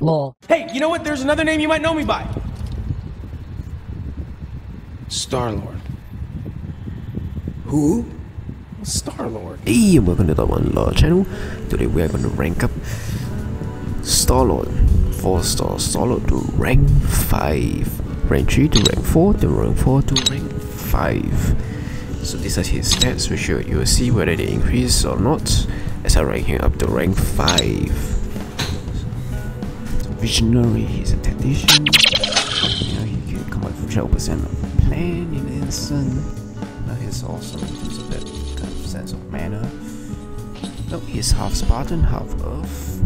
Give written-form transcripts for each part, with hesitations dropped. Lol. Hey, you know what? There's another name you might know me by. Star-Lord. Who? Star-Lord. Hey, welcome to the TheOneLol channel. Today we are going to rank up Star-Lord. 4 stars. Star-Lord to rank 5. Rank 3 to rank 4. Then rank 4 to rank 5. So these are his stats, which you will see whether they increase or not as I rank him up to rank 5. So visionary, he's a tactician. Now he can come up with 12% of the plan in an instant. He's awesome in terms of that kind of sense of manner. No, he's half Spartan, half Earth,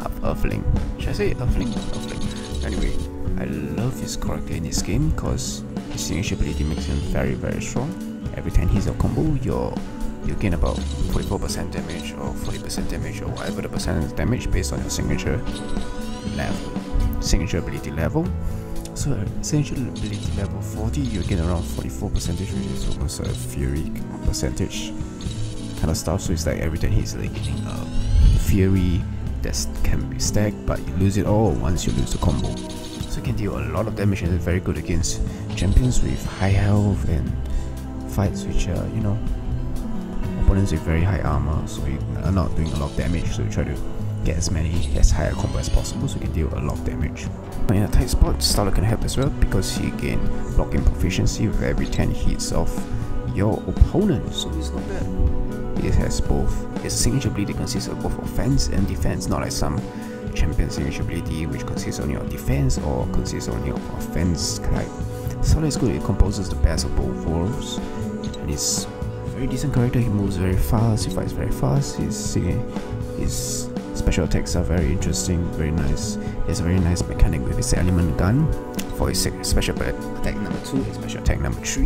half Earthling. Should I say Earthling? Earthling. Anyway, I love his character in this game because his signature ability makes him very, very strong. Every time he's a combo, you gain about 44% damage or 40% damage or whatever the percentage damage based on your signature level, signature ability level. So signature ability level 40, you gain around 44%, which is almost a fury percentage kind of stuff. So it's like every time he's like getting fury that can be stacked, but you lose it all once you lose the combo. So you can deal a lot of damage and is very good against champions with high health and fights which are, you know, opponents with very high armor. So you are not doing a lot of damage, so you try to get as high a combo as possible so you can deal a lot of damage. In a tight spot, Star-Lord can help as well because he gain blocking proficiency with every 10 hits of your opponent, so it's not bad. He has both. His signature ability consists of both offense and defense, not like some champion signature ability which consists on your defense or consists on your offense type. Star-Lord is good, he composes the best of both worlds and he's a very decent character. He moves very fast, he fights very fast, his special attacks are very interesting, very nice. He has a very nice mechanic with his element gun for his special attack number 2 and special attack number 3,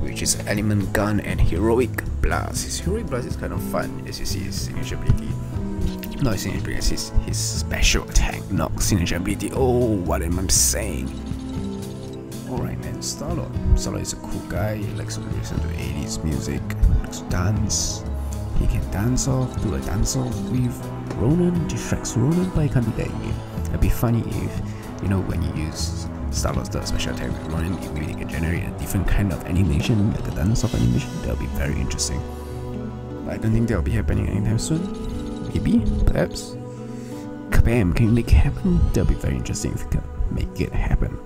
which is element gun and heroic blast. His heroic blast is kind of fun, as you see his signature ability. Not his signature ability, his special attack, not signature ability. Oh, what am I saying? Alright man, Star-Lord. Star-Lord is a cool guy, he likes to listen to 80s music, likes to dance. He can dance off, do a dance off with Ronan, distracts Ronan, but he can't do that in game. It'd be funny if, you know, when you use Star-Lord's special attack with Ronan, it really can generate a different kind of animation, like a dance-off animation. That would be very interesting. But I don't think that will be happening anytime soon. Maybe, perhaps. Kabam, can you make it happen? That would be very interesting if you can make it happen.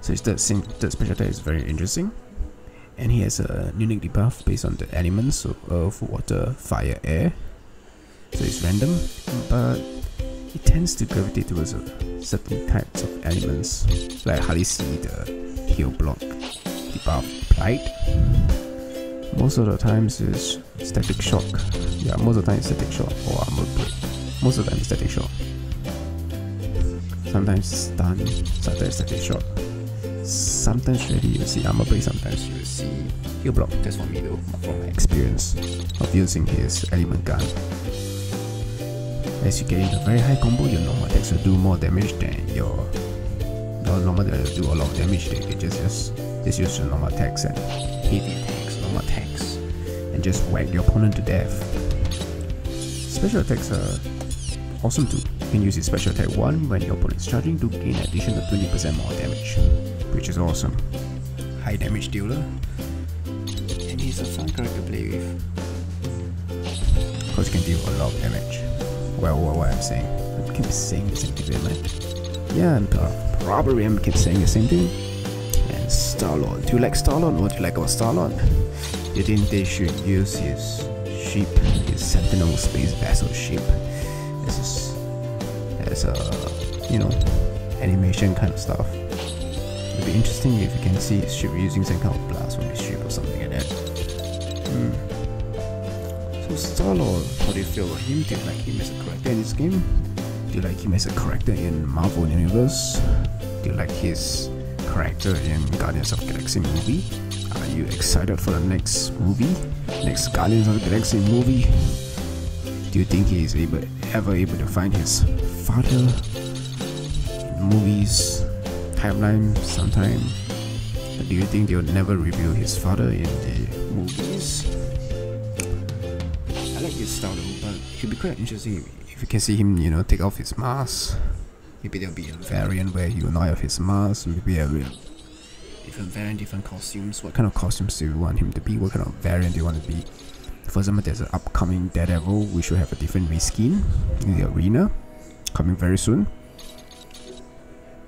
So his third special attack is very interesting. And he has a unique debuff based on the elements, so earth, water, fire, air. So it's random, but it tends to gravitate towards certain types of elements. Like I hardly see the heal block debuff applied. Most of the times it's static shock. Yeah, most of the time it's static shock or armor plate. Most of the time it's static shock. Sometimes stun, sometimes static shock. Sometimes really you'll see armor plate, sometimes you'll see heal block. That's for me though, from my experience of using his element gun. As you get into a very high combo, your normal attacks will do more damage than your normal attacks will do a lot of damage. They can just use your normal attacks and heavy attacks, normal attacks, and just whack your opponent to death. Special attacks are awesome too. You can use his special attack 1 when your opponent is charging to gain an additional 20% more damage, which is awesome. High damage dealer, and he's a fun character to play with because he can deal a lot of damage. Well, what I'm saying, I keep saying the same thing, man. Yeah, and probably I keep saying the same thing. And Star-Lord, do you like Star-Lord? What do you like about Star-Lord? You think they should use his ship, his Sentinel space vessel ship, as a, you know, animation kind of stuff? It'd be interesting if you can see his ship using some kind of blast from his ship or something like that. So Star-Lord, how do you feel about him? Do you like him as a character in this game? Do you like him as a character in Marvel Universe? Do you like his character in Guardians of the Galaxy movie? Are you excited for the next movie? Next Guardians of the Galaxy movie? Do you think he is ever able to find his father in movies, timeline, sometime? Or do you think they'll never reveal his father in the movies? like his style though, but it'd be quite interesting if you can see him, you know, take off his mask. Maybe there'll be a variant where he'll not have his mask, maybe a real different variant, different costumes. What kind of costumes do you want him to be? What kind of variant do you want to be? For example, there's an upcoming Daredevil which will have a different reskin in the arena, coming very soon.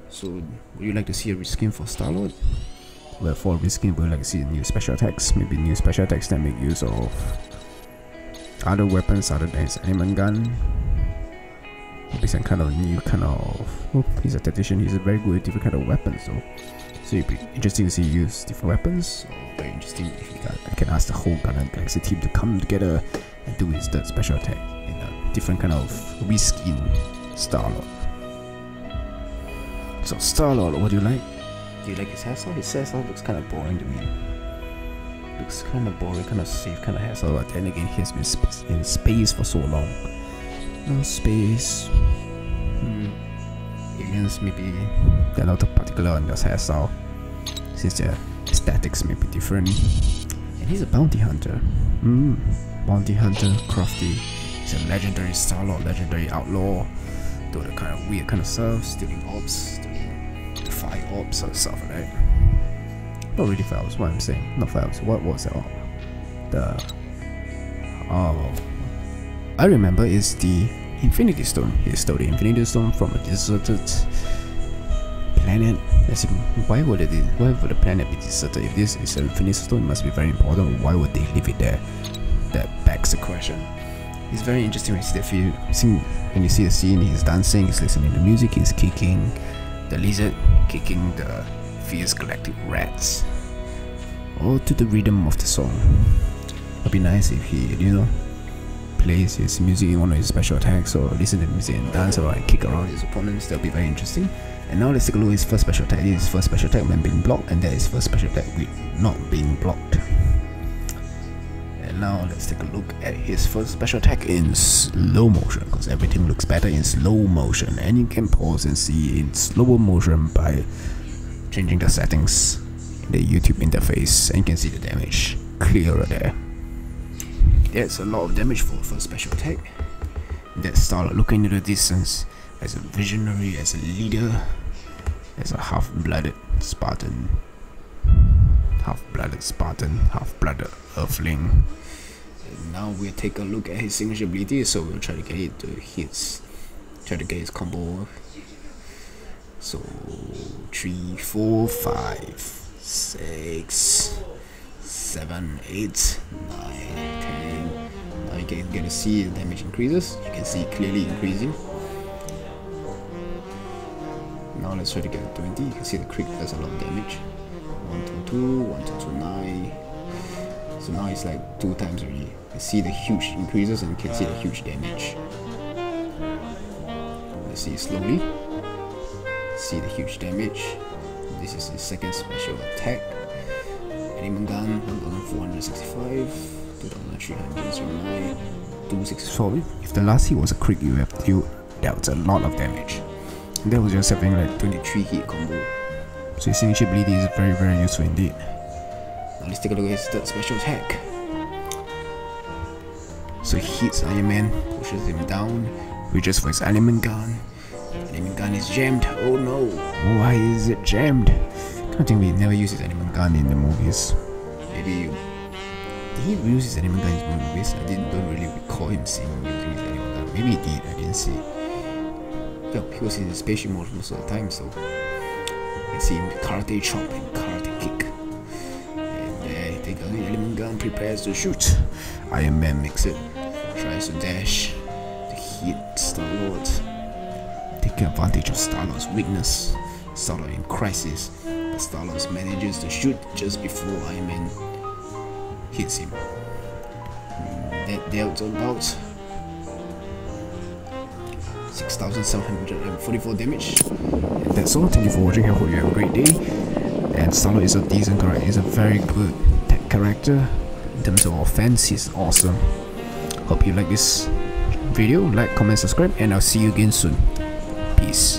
So, would you like to see a reskin for Star-Lord? Well, for reskin, would you like to see new special attacks? Maybe new special attacks that make use of other weapons other than his element gun. Maybe some kind of new kind of... Oh, he's a tactician, he's a very good with different kind of weapons though. So it'd be interesting to see you use different weapons. Very interesting if you can ask the whole Guardians of the Galaxy team to come together and do his third special attack in a different kind of reskin Star-Lord. So Star-Lord, what do you like? Do you like his hairstyle? His hairstyle looks kind of boring to me. Looks kind of boring, kind of safe, kind of hairstyle. But then again, he has been in space for so long. No space. Aliens maybe. They're not particular on their hairstyle, since their aesthetics may be different. And he's a bounty hunter. Bounty hunter, crafty. He's a legendary Star-Lord, legendary outlaw. Doing the kind of weird kind of stuff, stealing orbs, fire orbs or stuff, right? Not really fire orbs, what I'm saying. Not fire orbs, what was that orb? I remember it's the Infinity Stone. He stole the Infinity Stone from a deserted planet. As in, why would the planet be deserted? If this is an Infinity Stone, it must be very important. Why would they leave it there? That begs the question. It's very interesting when you see the scene, he's dancing, he's listening to music, he's kicking the lizard, kicking the fierce galactic rats. All to the rhythm of the song. It'd be nice if he, you know, plays his music in one of his special attacks, or listen to music and dance around and kick around his opponents. That'll be very interesting. And now let's take a look at his first special attack. This is his first special attack when being blocked, and that is his first special attack with not being blocked. And now let's take a look at his first special attack in slow motion, because everything looks better in slow motion, and you can pause and see in slower motion by changing the settings in the YouTube interface, and you can see the damage clearer there. That's a lot of damage for a first special attack. That Star-Lord looking into the distance as a visionary, as a leader, as a half-blooded Spartan. Half-blooded Spartan, half-blooded Earthling. And now we'll take a look at his signature ability, so we'll try to get it to his combo. So 3, 4, 5, 6, 7, 8, 9, 10. Now you can get to see the damage increases. You can see clearly increasing. Now let's try to get to 20. You can see the crit does a lot of damage. 1, 2, 2, 1, 2, 2, 9. So now it's like 2 times already. You can see the huge increases and you can see the huge damage. Let's see it slowly. See the huge damage. This is his second special attack. Element gun 1465, 2309, 264. If the last hit was a crit, you dealt a lot of damage. And that was just having like 23 hit combo. So his signature ability is very useful indeed. Now let's take a look at his third special attack. So he hits Iron Man, pushes him down, reaches for his element gun. Element gun is jammed, oh no! Why is it jammed? I think we never use his element gun in the movies. Maybe... Did he use his element gun in the movies? I don't really recall him seeing using his element gun. Maybe he did, I didn't see. Yeah, he was in the spaceship mode most of the time, so... You see him karate chop and karate kick. And there he takes out the element gun, prepares to shoot. Iron Man makes it. Tries to dash. To hit Star-Lord. Taking advantage of Star-Lord's weakness. Star-Lord in crisis. Star-Lord manages to shoot just before Iron Man hits him. That dealt about 6,744 damage. And that's all. Thank you for watching. I hope you have a great day. And Star-Lord is a decent character. He's a very good tech character. In terms of offense, he's awesome. Hope you like this video. Like, comment, subscribe, and I'll see you again soon. Peace.